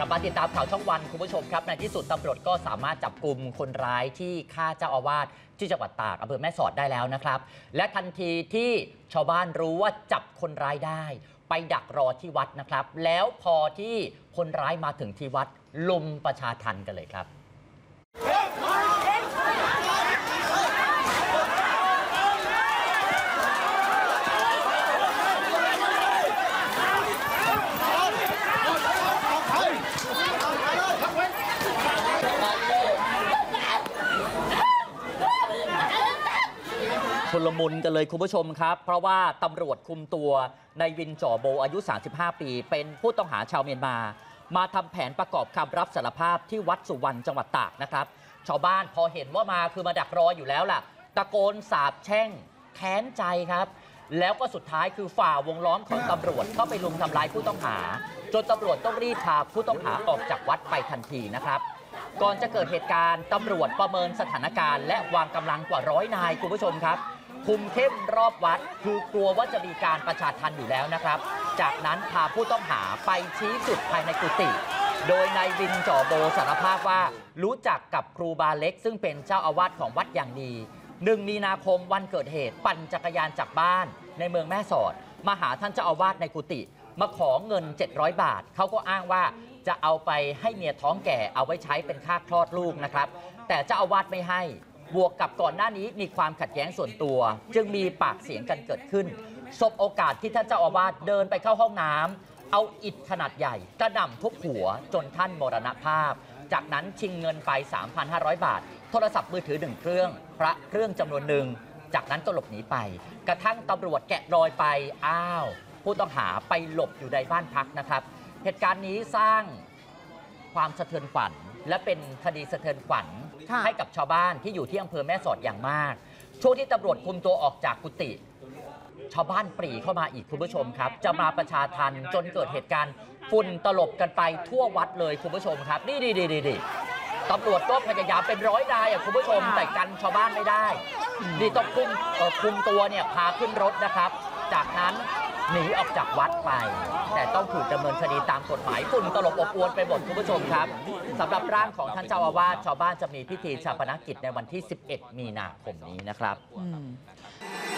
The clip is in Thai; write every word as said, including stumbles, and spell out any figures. กลับมาติดตามข่าวช่องวันคุณผู้ชมครับในที่สุดตำรวจก็สามารถจับกลุ่มคนร้ายที่ฆ่าเจ้าอาวาสที่จังหวัดตากอำเภอแม่สอดได้แล้วนะครับและทันทีที่ชาวบ้านรู้ว่าจับคนร้ายได้ไปดักรอที่วัดนะครับแล้วพอที่คนร้ายมาถึงที่วัดลุมประชาทัณฑ์กันเลยครับชุลมุนกันเลยคุณผู้ชมครับเพราะว่าตำรวจคุมตัวนายวินจ่อโบอายุสามสิบห้าปีเป็นผู้ต้องหาชาวเมียนมามาทำแผนประกอบคำรับสารภาพที่วัดสุวรรณจังหวัดตากนะครับชาวบ้านพอเห็นว่ามาคือมาดักรออยู่แล้วล่ะตะโกนสาปแช่งแค้นใจครับแล้วก็สุดท้ายคือฝ่าวงล้อมของตำรวจเข้าไปลุมทำร้ายผู้ต้องหาจนตำรวจต้องรีบพาผู้ต้องหาออกจากวัดไปทันทีนะครับก่อนจะเกิดเหตุการณ์ตำรวจประเมินสถานการณ์และวางกำลังกว่าร้อยนายคุณผู้ชมครับคุมเข้มรอบวัดคือกลัวว่าจะมีการประชาทัณฑ์อยู่แล้วนะครับจากนั้นพาผู้ต้องหาไปชี้จุดภายในกุฏิโดยนายวินจ่อโบสารภาพว่ารู้จักกับครูบาเล็กซึ่งเป็นเจ้าอาวาสของวัดอย่างดีหนึ่งมีนาคมวันเกิดเหตุปั่นจักรยานจากบ้านในเมืองแม่สอดมาหาท่านเจ้าอาวาสในกุฏิมาขอเงินเจ็ดร้อยบาทเขาก็อ้างว่าจะเอาไปให้เมียท้องแก่เอาไว้ใช้เป็นค่าคลอดลูกนะครับแต่เจ้าอาวาสไม่ให้บวกกับก่อนหน้านี้มีความขัดแย้งส่วนตัวจึงมีปากเสียงกันเกิดขึ้นสบโอกาสที่ท่านเจ้าอาวาสเดินไปเข้าห้องน้ำเอาอิฐขนาดใหญ่กระหน่ำทุบหัวจนท่านมรณภาพจากนั้นชิงเงินไป สามพันห้าร้อย บาทโทรศัพท์มือถือหนึ่งเครื่องพระเครื่องจำนวนหนึ่งจากนั้นก็หลบหนีไปกระทั่งตำรวจแกะรอยไปอ้าวผู้ต้องหาไปหลบอยู่ในบ้านพักนะครับเหตุการณ์นี้สร้างความสะเทือนขวัญและเป็นคดีสะเทือนขวัญให้กับชาวบ้านที่อยู่ที่อำเภอแม่สอดอย่างมากช่วงที่ตำรวจคุมตัวออกจากกุฏิชาวบ้านปรีเข้ามาอีกคุณผู้ชมครับจะมาประชาทัณฑ์จนเกิดเหตุการณ์ฝุ่นตลบกันไปทั่ววัดเลยคุณผู้ชมครับนี่ดีดีดีดีตำรวจก็พยายามเป็นร้อยนายคุณผู้ชมแต่กันชาวบ้านไม่ได้นี่ต้องคุมคุมตัวเนี่ยพาขึ้นรถนะครับจากนั้นหนีออกจากวัดไปแต่ต้องถูกดำเนินคดีตามกฎหมายฝุ่นตลบอบอวนไปหมดคุณผู้ชมครับสำหรับร่างของท่านเจ้าอาวาสชาวบ้านจะมีพิธีชาปนกิจในวันที่สิบเอ็ดมีนาคมนี้นะครับ